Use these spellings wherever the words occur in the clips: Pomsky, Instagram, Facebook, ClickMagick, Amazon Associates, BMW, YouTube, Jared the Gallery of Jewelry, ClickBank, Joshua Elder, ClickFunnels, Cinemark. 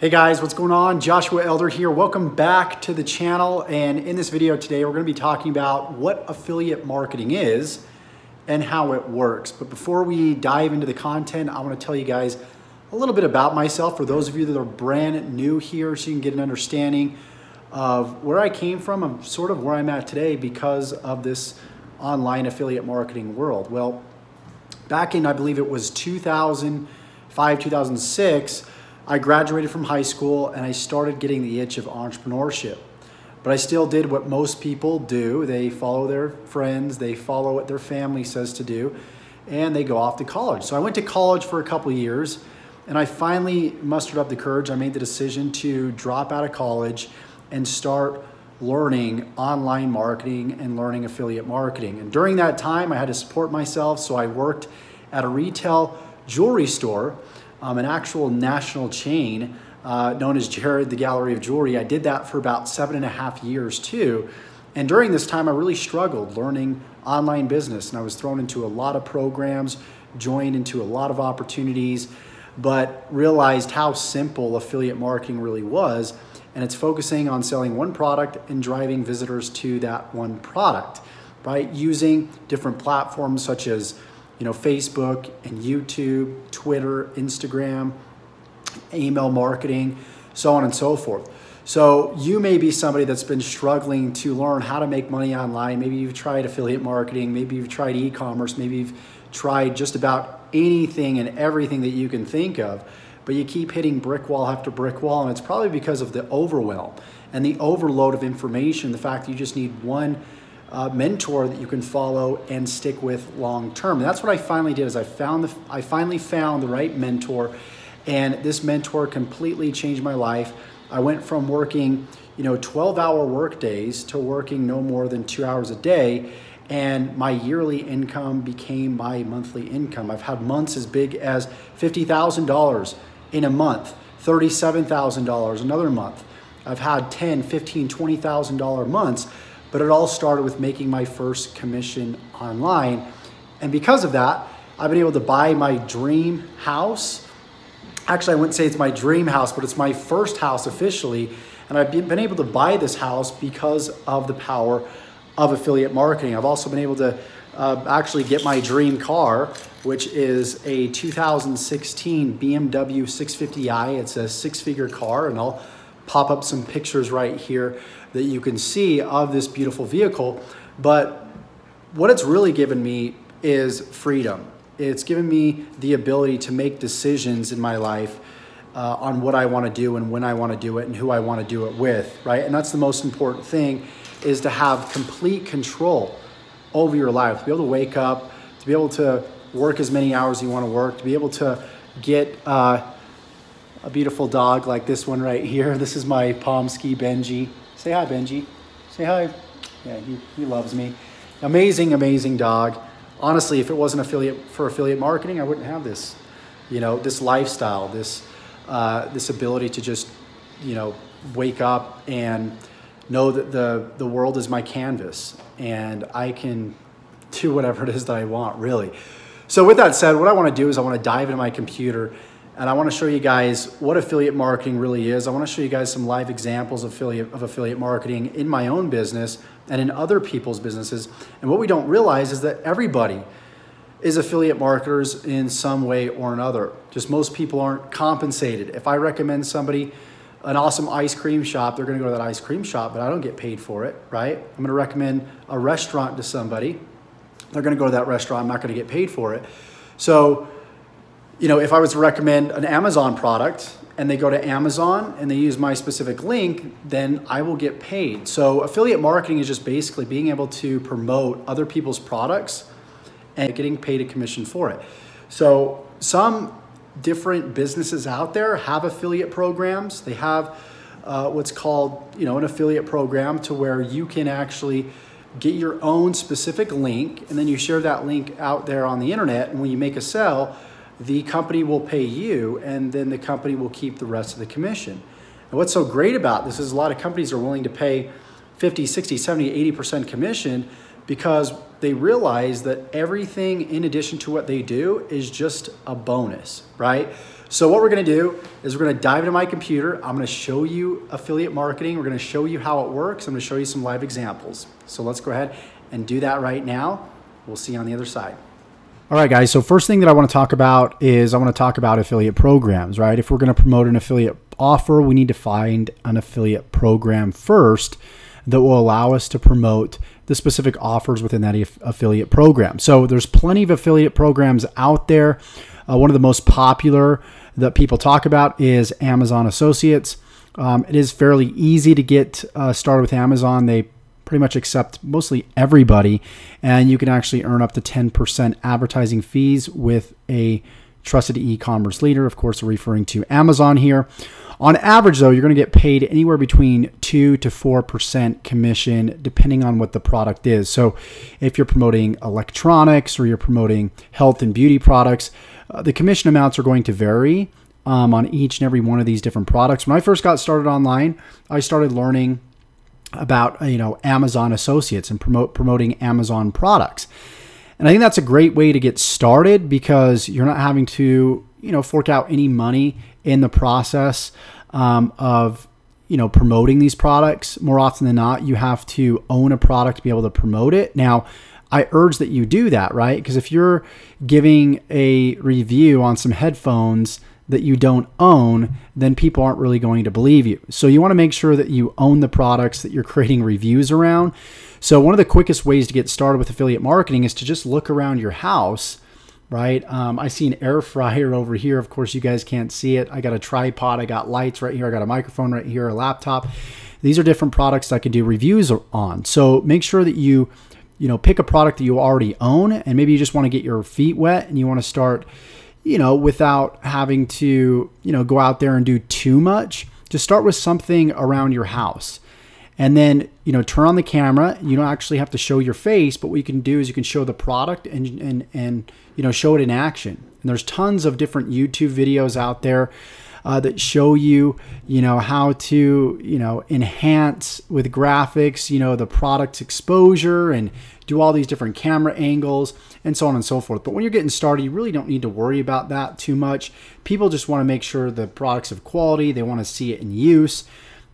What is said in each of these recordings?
Hey guys, what's going on? Joshua Elder here. Welcome back to the channel. And in this video today, we're going to be talking about what affiliate marketing is and how it works. But before we dive into the content, I want to tell you guys a little bit about myself for those of you that are brand new here, so you can get an understanding of where I came from and sort of where I'm at today because of this online affiliate marketing world. Well, back in, I believe it was 2005, 2006, I graduated from high school and I started getting the itch of entrepreneurship. But I still did what most people do. They follow their friends, they follow what their family says to do, and they go off to college. So I went to college for a couple of years and I finally mustered up the courage. I made the decision to drop out of college and start learning online marketing and learning affiliate marketing. And during that time, I had to support myself. So I worked at a retail jewelry store, an actual national chain known as Jared the Gallery of Jewelry. I did that for about 7.5 years too. And during this time, I really struggled learning online business. And I was thrown into a lot of programs, joined into a lot of opportunities, but realized how simple affiliate marketing really was. And it's focusing on selling one product and driving visitors to that one product, right? Using different platforms such as Facebook and YouTube, Twitter, Instagram, email marketing, so on and so forth. So you may be somebody that's been struggling to learn how to make money online. Maybe you've tried affiliate marketing, maybe you've tried e-commerce, maybe you've tried just about anything and everything that you can think of, but you keep hitting brick wall after brick wall, and it's probably because of the overwhelm and the overload of information, the fact that you just need one mentor that you can follow and stick with long term. And that's what I finally did. Is I finally found the right mentor, and this mentor completely changed my life. I went from working 12-hour work days to working no more than 2 hours a day, and my yearly income became my monthly income. I've had months as big as $50,000 in a month, $37,000 another month. I've had $10,000, $15,000, $20,000 months. But it all started with making my first commission online. And because of that, I've been able to buy my dream house. Actually, I wouldn't say it's my dream house, but it's my first house officially. And I've been able to buy this house because of the power of affiliate marketing. I've also been able to actually get my dream car, which is a 2016 BMW 650i. It's a six-figure car, and I'll pop up some pictures right here that you can see of this beautiful vehicle. But what it's really given me is freedom. It's given me the ability to make decisions in my life on what I want to do and when I want to do it and who I want to do it with, right? And that's the most important thing, is to have complete control over your life, to be able to wake up, to be able to work as many hours as you want to work, to be able to get a beautiful dog like this one right here. This is my Pomsky, Benji. Say hi, Benji. Say hi. Yeah, he loves me. Amazing, amazing dog. Honestly, if it wasn't affiliate marketing, I wouldn't have this, this lifestyle, this ability to just, wake up and know that the world is my canvas and I can do whatever it is that I want, really. So with that said, what I want to do is I want to dive into my computer and I want to show you guys what affiliate marketing really is. I want to show you guys some live examples of affiliate marketing in my own business and in other people's businesses. And what we don't realize is that everybody is affiliate marketers in some way or another. Just most people aren't compensated. If I recommend somebody an awesome ice cream shop, they're going to go to that ice cream shop, but I don't get paid for it, right? I'm going to recommend a restaurant to somebody. They're going to go to that restaurant. I'm not going to get paid for it. So, if I was to recommend an Amazon product and they go to Amazon and they use my specific link, then I will get paid. So affiliate marketing is just basically being able to promote other people's products and getting paid a commission for it. So some different businesses out there have affiliate programs. They have what's called, an affiliate program, to where you can actually get your own specific link and then you share that link out there on the internet. And when you make a sale, the company will pay you, and then the company will keep the rest of the commission. And what's so great about this is a lot of companies are willing to pay 50, 60, 70, 80% commission because they realize that everything in addition to what they do is just a bonus, right? So what we're gonna do is we're gonna dive into my computer. I'm gonna show you affiliate marketing. We're gonna show you how it works. I'm gonna show you some live examples. So let's go ahead and do that right now. We'll see you on the other side. All right, guys, so first thing that I wanna talk about is I wanna talk about affiliate programs, right? If we're gonna promote an affiliate offer, we need to find an affiliate program first that will allow us to promote the specific offers within that affiliate program. So there's plenty of affiliate programs out there. One of the most popular that people talk about is Amazon Associates. It is fairly easy to get started with Amazon. They pretty much accept mostly everybody, and you can actually earn up to 10% advertising fees with a trusted e-commerce leader. Of course, we're referring to Amazon here. On average, though, you're going to get paid anywhere between 2 to 4% commission, depending on what the product is. So if you're promoting electronics or you're promoting health and beauty products, the commission amounts are going to vary on each and every one of these different products. When I first got started online, I started learning about Amazon Associates and promoting Amazon products. And I think that's a great way to get started because you're not having to fork out any money in the process of promoting these products. More often than not, you have to own a product to be able to promote it. Now, I urge that you do that, right? Because if you're giving a review on some headphones that you don't own, then people aren't really going to believe you. So you want to make sure that you own the products that you're creating reviews around. So one of the quickest ways to get started with affiliate marketing is to just look around your house, right? I see an air fryer over here. Of course, you guys can't see it. I got a tripod, I got lights right here, I got a microphone right here, a laptop. These are different products I can do reviews on. So make sure that you, pick a product that you already own, and maybe you just want to get your feet wet and you want to start without having to, go out there and do too much. Just start with something around your house. And then, turn on the camera. You don't actually have to show your face, but what you can do is you can show the product and show it in action. And there's tons of different YouTube videos out there that show you, how to, enhance with graphics, the product's exposure and do all these different camera angles and so on and so forth. But when you're getting started, you really don't need to worry about that too much. People just want to make sure the product's of quality. They want to see it in use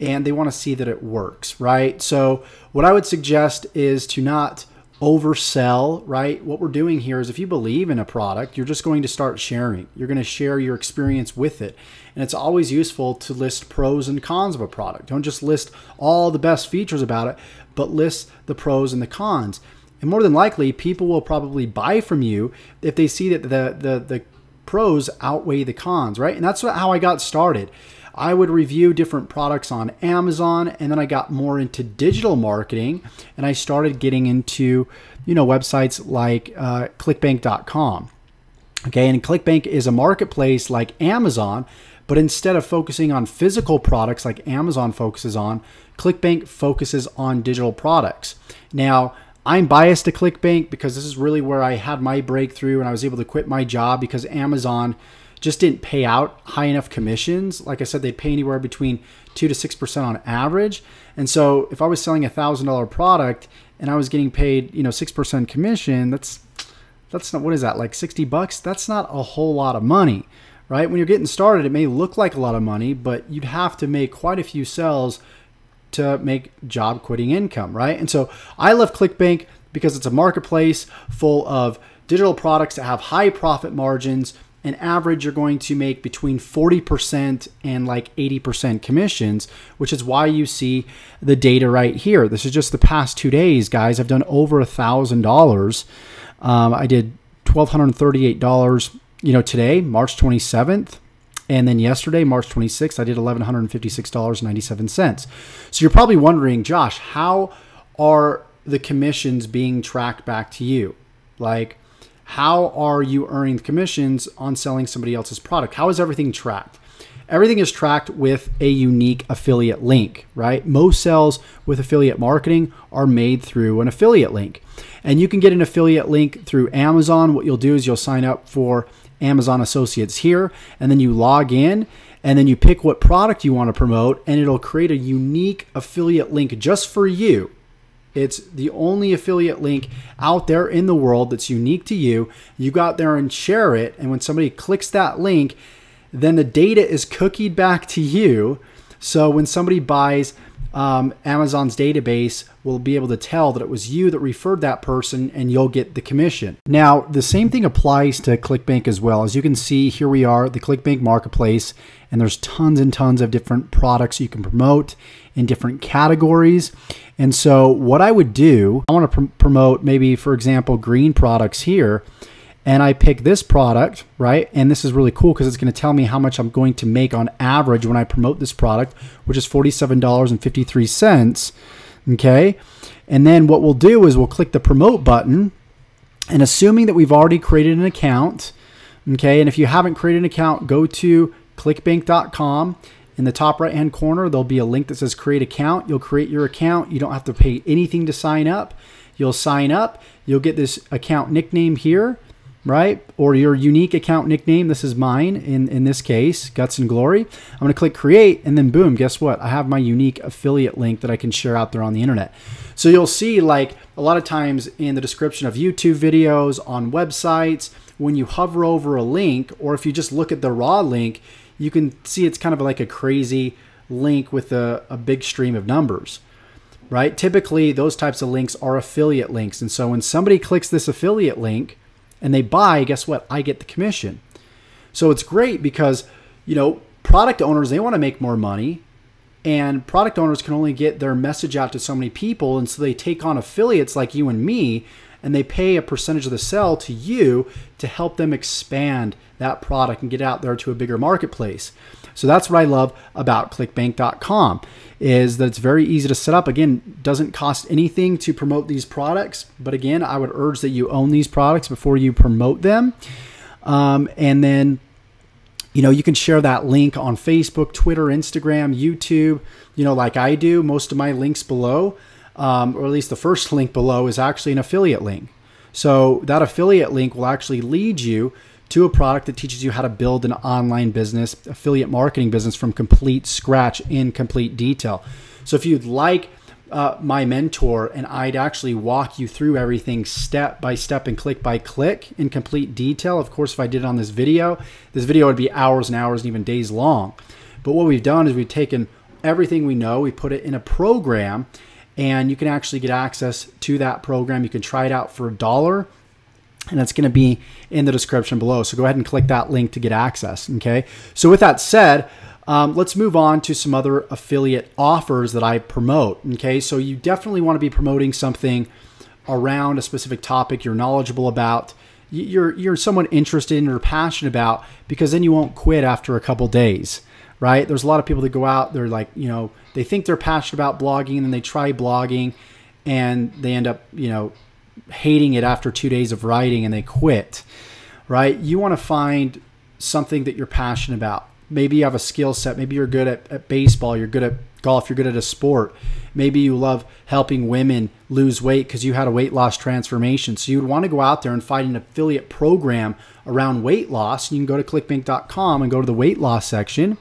and they want to see that it works, right? So what I would suggest is to not oversell, right? What we're doing here is if you believe in a product, you're just going to start sharing. You're going to share your experience with it. And it's always useful to list pros and cons of a product. Don't just list all the best features about it, but list the pros and the cons. And more than likely, people will probably buy from you if they see that the pros outweigh the cons, right? And that's how I got started. I would review different products on Amazon, and then I got more into digital marketing, and I started getting into, websites like ClickBank.com. Okay, and ClickBank is a marketplace like Amazon, but instead of focusing on physical products like Amazon focuses on, ClickBank focuses on digital products. Now, I'm biased to ClickBank because this is really where I had my breakthrough and I was able to quit my job because Amazon just didn't pay out high enough commissions. Like I said, they pay anywhere between 2 to 6% on average. And so if I was selling a $1,000 product and I was getting paid, 6% commission, that's not, what is that, like 60 bucks? That's not a whole lot of money, right? When you're getting started, it may look like a lot of money, but you'd have to make quite a few sales to make job quitting income, right? And so I love ClickBank because it's a marketplace full of digital products that have high profit margins. On average, you're going to make between 40% and like 80% commissions, which is why you see the data right here. This is just the past 2 days, guys. I've done over $1,000. I did $1,238, today, March 27th. And then yesterday, March 26th, I did $1,156.97. So you're probably wondering, Josh, how are the commissions being tracked back to you? Like, how are you earning commissions on selling somebody else's product? How is everything tracked? Everything is tracked with a unique affiliate link, right? Most sales with affiliate marketing are made through an affiliate link. And you can get an affiliate link through Amazon. What you'll do is you'll sign up for Amazon Associates here, and then you log in, and then you pick what product you want to promote, and it'll create a unique affiliate link just for you. It's the only affiliate link out there in the world that's unique to you. You go out there and share it. And when somebody clicks that link, then the data is cookied back to you. So when somebody buys, Amazon's database will be able to tell that it was you that referred that person, and you'll get the commission. Now, the same thing applies to ClickBank as well. As you can see, here we are, the ClickBank marketplace, and there's tons and tons of different products you can promote in different categories. And so what I would do, I want to promote maybe, for example, green products here, and I pick this product, right? And this is really cool because it's gonna tell me how much I'm going to make on average when I promote this product, which is $47.53, okay? And then what we'll do is we'll click the promote button, and assuming that we've already created an account, okay? And if you haven't created an account, go to clickbank.com. In the top right-hand corner, there'll be a link that says create account. You'll create your account. You don't have to pay anything to sign up. You'll sign up, you'll get this account nickname here, right? Or your unique account nickname. This is mine in this case, Guts and Glory. I'm gonna click create, and then boom, guess what? I have my unique affiliate link that I can share out there on the internet. So you'll see, like, a lot of times in the description of YouTube videos, on websites, when you hover over a link, or if you just look at the raw link, you can see it's kind of like a crazy link with a big stream of numbers, right? Typically, those types of links are affiliate links. And so when somebody clicks this affiliate link, and they buy, guess what? I get the commission. So it's great because, you know, product owners, they want to make more money, and product owners can only get their message out to so many people. And so they take on affiliates like you and me, and they pay a percentage of the sale to you to help them expand that product and get out there to a bigger marketplace. So that's what I love about clickbank.com, is that it's very easy to set up. Again, doesn't cost anything to promote these products. But again, I would urge that you own these products before you promote them. And then, you know, you can share that link on Facebook, Twitter, Instagram, YouTube, you know, like I do. Most of my links below, or at least the first link below, is actually an affiliate link. So that affiliate link will actually lead you to a product that teaches you how to build an online business, affiliate marketing business, from complete scratch in complete detail. So if you'd like my mentor and I'd actually walk you through everything step by step and click by click in complete detail. Of course, if I did it on this video would be hours and hours and even days long. But what we've done is we've taken everything we know, we put it in a program, and you can actually get access to that program. You can try it out for $1. And it's going to be in the description below. So go ahead and click that link to get access. Okay. So with that said, let's move on to some other affiliate offers that I promote. Okay. So you definitely want to be promoting something around a specific topic you're knowledgeable about, you're somewhat interested in or passionate about, because then you won't quit after a couple days, right? There's a lot of people that go out, they're like, you know, they think they're passionate about blogging, and then they try blogging and they end up, you know, hating it after 2 days of writing, and they quit, right? You want to find something that you're passionate about. Maybe you have a skill set. Maybe you're good at baseball. You're good at golf. You're good at a sport. Maybe you love helping women lose weight because you had a weight loss transformation. So you would want to go out there and find an affiliate program around weight loss. You can go to clickbank.com and go to the weight loss section,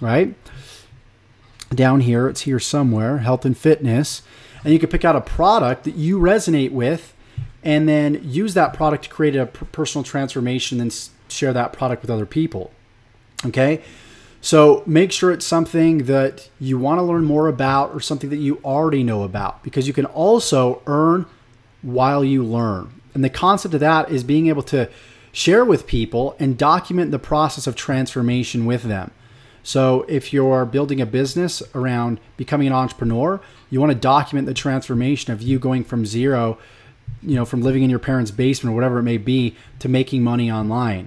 right? Down here, it's here somewhere, health and fitness. And you can pick out a product that you resonate with, and then use that product to create a personal transformation, and share that product with other people. Okay. So make sure it's something that you want to learn more about, or something that you already know about, because you can also earn while you learn. And the concept of that is being able to share with people and document the process of transformation with them. So if you're building a business around becoming an entrepreneur, you want to document the transformation of you going from zero, you know, from living in your parents' basement or whatever it may be, to making money online,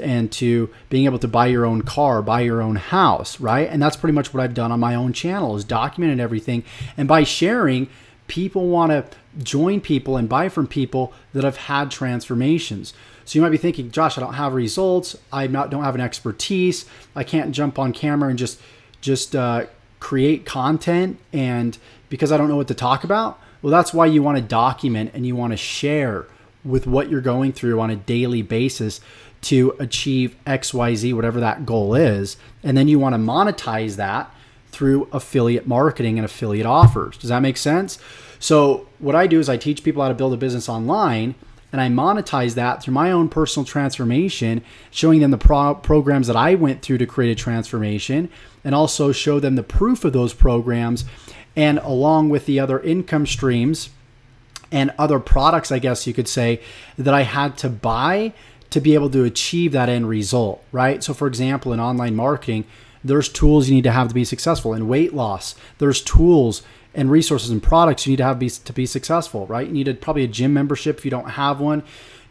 and to being able to buy your own car, buy your own house, right? And that's pretty much what I've done on my own channel, is documented everything. And by sharing, people want to join people and buy from people that have had transformations. So you might be thinking, Josh, I don't have results. I don't have an expertise. I can't jump on camera and just create content, and because I don't know what to talk about. Well, that's why you want to document, and you want to share with what you're going through on a daily basis to achieve XYZ, whatever that goal is. And then you want to monetize that through affiliate marketing and affiliate offers. Does that make sense? So what I do is I teach people how to build a business online, and I monetize that through my own personal transformation, showing them the programs that I went through to create a transformation, and also show them the proof of those programs, and along with the other income streams and other products, I guess you could say, that I had to buy to be able to achieve that end result, right? So for example, in online marketing, there's tools you need to have to be successful. In weight loss, there's tools and resources and products you need to have to be successful, right? You need probably a gym membership if you don't have one.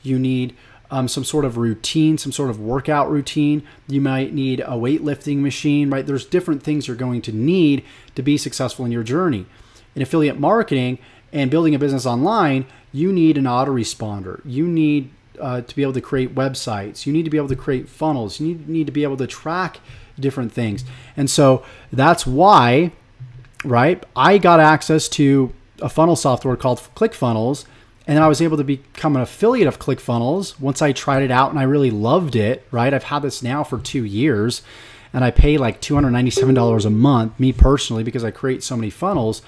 You need some sort of routine, some sort of workout routine. You might need a weightlifting machine, right? There's different things you're going to need to be successful in your journey. In affiliate marketing and building a business online, you need an autoresponder. You need to be able to create websites. You need to be able to create funnels. You need to be able to track different things. And so that's why, right, I got access to a funnel software called ClickFunnels, and I was able to become an affiliate of ClickFunnels once I tried it out and I really loved it, right? I've had this now for 2 years and I pay like $297 a month, me personally, because I create so many funnels.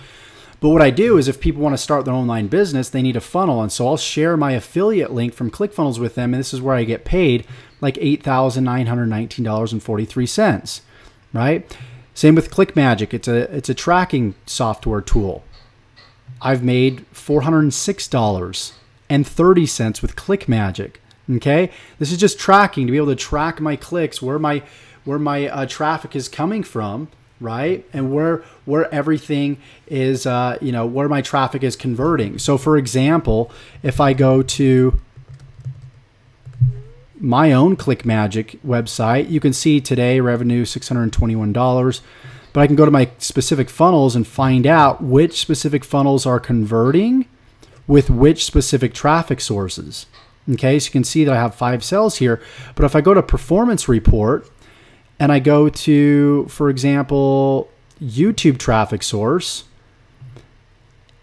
But what I do is if people want to start their online business, they need a funnel. And so I'll share my affiliate link from ClickFunnels with them. And this is where I get paid like $8,919.43, right? Same with ClickMagick. It's a tracking software tool. I've made $406.30 with ClickMagick, okay? This is just tracking, to be able to track my clicks, where my traffic is coming from, right? And where everything is, you know, where my traffic is converting. So for example, if I go to my own ClickMagick website, you can see today revenue $621, but I can go to my specific funnels and find out which specific funnels are converting with which specific traffic sources. Okay, so you can see that I have 5 cells here, but if I go to performance report, and I go to, for example, YouTube traffic source,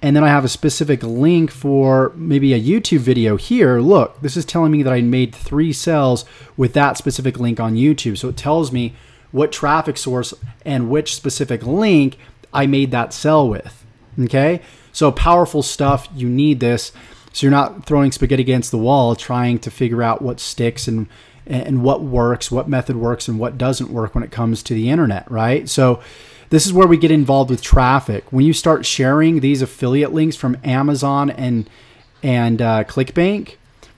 and then I have a specific link for maybe a YouTube video here. Look, this is telling me that I made 3 sales with that specific link on YouTube. So it tells me what traffic source and which specific link I made that sell with, okay? So powerful stuff, you need this. So you're not throwing spaghetti against the wall trying to figure out what sticks and what works, what method works and what doesn't work when it comes to the internet, right? So this is where we get involved with traffic. When you start sharing these affiliate links from Amazon and ClickBank,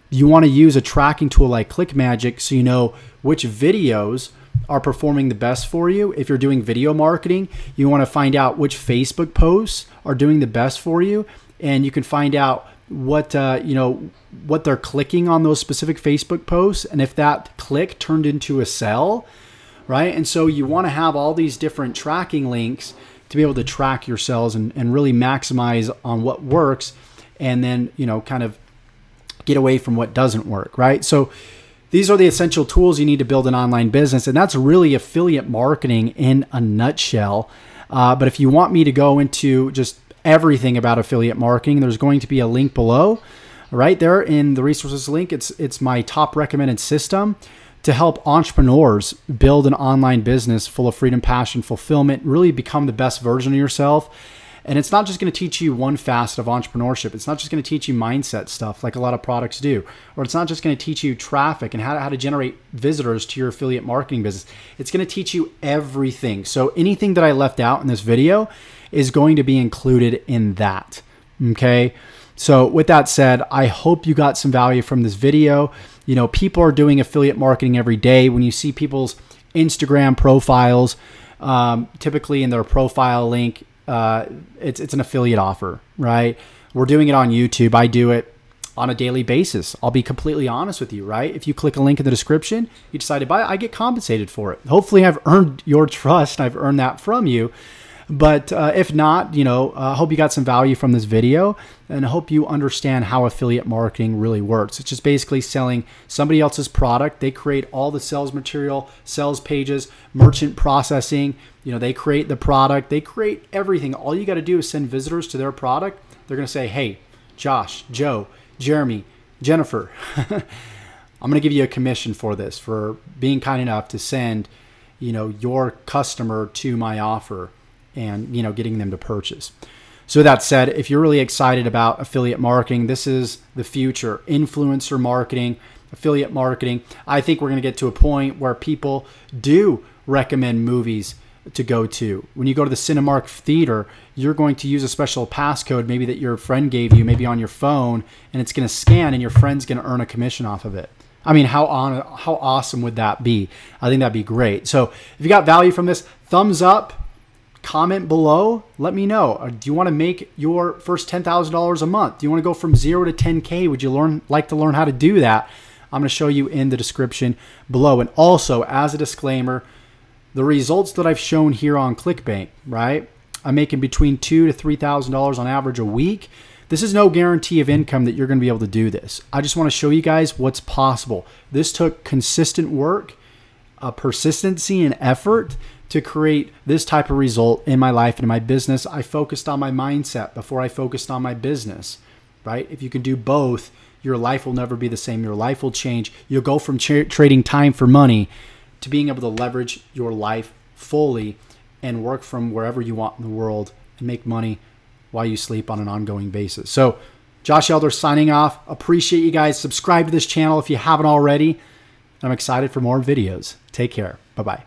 you want to use a tracking tool like ClickMagick so you know which videos are performing the best for you. If you're doing video marketing, you want to find out which Facebook posts are doing the best for you, and you can find out what you know, what they're clicking on those specific Facebook posts, and if that click turned into a sell, right? And so you want to have all these different tracking links to be able to track your sales and really maximize on what works, and then, you know, kind of get away from what doesn't work, right? So these are the essential tools you need to build an online business, and that's really affiliate marketing in a nutshell. But if you want me to go into just everything about affiliate marketing, there's going to be a link below, right there in the resources link. It's my top recommended system to help entrepreneurs build an online business full of freedom, passion, fulfillment, really become the best version of yourself. And it's not just going to teach you one facet of entrepreneurship. It's not just going to teach you mindset stuff like a lot of products do, or it's not just going to teach you traffic and how to generate visitors to your affiliate marketing business. It's going to teach you everything. So anything that I left out in this video is going to be included in that, okay? So with that said, I hope you got some value from this video. You know, people are doing affiliate marketing every day. When you see people's Instagram profiles, typically in their profile link, it's an affiliate offer, right? We're doing it on YouTube. I do it on a daily basis. I'll be completely honest with you, right? If you click a link in the description, you decide to buy it, I get compensated for it. Hopefully I've earned your trust and I've earned that from you. But if not, you know, I hope you got some value from this video, and I hope you understand how affiliate marketing really works. It's just basically selling somebody else's product. They create all the sales material, sales pages, merchant processing. You know, they create the product. They create everything. All you got to do is send visitors to their product. They're going to say, hey, Josh, Joe, Jeremy, Jennifer, I'm going to give you a commission for this, for being kind enough to send, you know, your customer to my offer, and, you know, getting them to purchase. So with that said, if you're really excited about affiliate marketing, this is the future. Influencer marketing, affiliate marketing. I think we're going to get to a point where people do recommend movies to go to. When you go to the Cinemark theater, you're going to use a special passcode maybe that your friend gave you, maybe on your phone, and it's going to scan and your friend's going to earn a commission off of it. I mean, how awesome would that be? I think that'd be great. So if you got value from this, thumbs up, comment below, let me know. Do you want to make your first $10,000 a month? Do you want to go from 0 to 10K? Would you like to learn how to do that? I'm going to show you in the description below. And also, as a disclaimer, the results that I've shown here on ClickBank, right? I'm making between $2,000 to $3,000 on average a week. This is no guarantee of income that you're going to be able to do this. I just want to show you guys what's possible. This took consistent work, persistency, and effort to create this type of result in my life and in my business. I focused on my mindset before I focused on my business, right? If you can do both, your life will never be the same. Your life will change. You'll go from trading time for money to being able to leverage your life fully and work from wherever you want in the world and make money while you sleep on an ongoing basis. So Josh Elder signing off. Appreciate you guys. Subscribe to this channel if you haven't already. I'm excited for more videos. Take care. Bye-bye.